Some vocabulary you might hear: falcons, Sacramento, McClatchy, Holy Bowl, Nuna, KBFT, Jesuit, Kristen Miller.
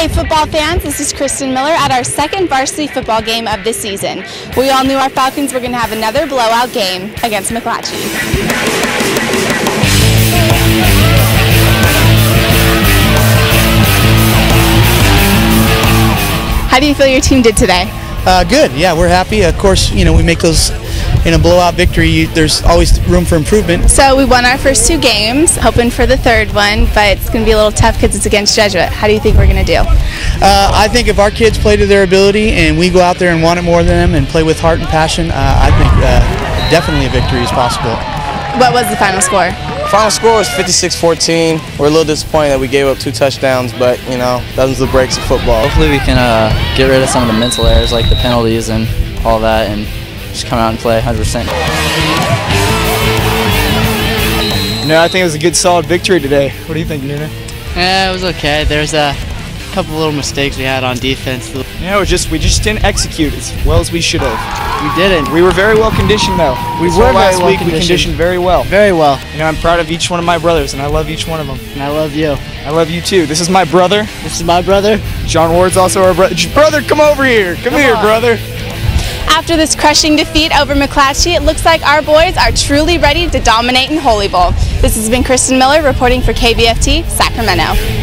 Hey football fans, this is Kristen Miller at our second varsity football game of the season. We all knew our Falcons were going to have another blowout game against McClatchy. How do you feel your team did today? Good. Yeah, we're happy. Of course, you know, we make those in a blowout victory. There's always room for improvement. So we won our first two games, hoping for the third one, but it's going to be a little tough because it's against Jesuit. How do you think we're going to do? I think if our kids play to their ability and we go out there and want it more than them and play with heart and passion, I think definitely a victory is possible. What was the final score? Final score was 56-14. We're a little disappointed that we gave up two touchdowns, but, you know, those are the breaks of football. Hopefully we can get rid of some of the mental errors, like the penalties and all that, and just come out and play 100%. No, I think it was a good, solid victory today. What do you think, Nuna? Yeah, it was okay. There's a couple little mistakes we had on defense. Yeah, we just didn't execute as well as we should have. We didn't. We were very well conditioned, though. Last week we conditioned very well. Very well. You know, I'm proud of each one of my brothers, and I love each one of them. And I love you. I love you, too. This is my brother. This is my brother. John Ward's also our brother. Brother, come over here. Come here, brother. After this crushing defeat over McClatchy, it looks like our boys are truly ready to dominate in Holy Bowl. This has been Kristen Miller reporting for KBFT, Sacramento.